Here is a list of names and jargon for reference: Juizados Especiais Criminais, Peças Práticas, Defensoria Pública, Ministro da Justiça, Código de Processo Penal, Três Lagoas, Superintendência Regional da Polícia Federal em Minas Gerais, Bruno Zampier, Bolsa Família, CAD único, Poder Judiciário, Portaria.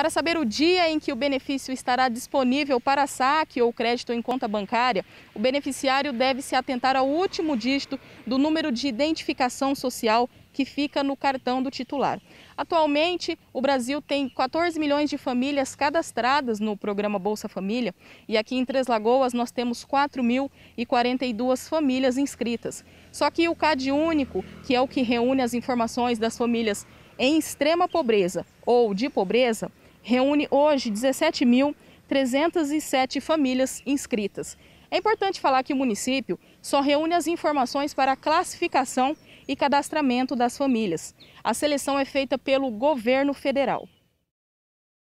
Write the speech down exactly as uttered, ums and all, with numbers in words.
Para saber o dia em que o benefício estará disponível para saque ou crédito em conta bancária, o beneficiário deve se atentar ao último dígito do número de identificação social que fica no cartão do titular. Atualmente, o Brasil tem quatorze milhões de famílias cadastradas no programa Bolsa Família e aqui em Três Lagoas nós temos quatro mil e quarenta e duas famílias inscritas. Só que o CAD único, que é o que reúne as informações das famílias em extrema pobreza ou de pobreza, reúne hoje dezessete mil trezentas e sete famílias inscritas. É importante falar que o município só reúne as informações para a classificação e cadastramento das famílias. A seleção é feita pelo governo federal.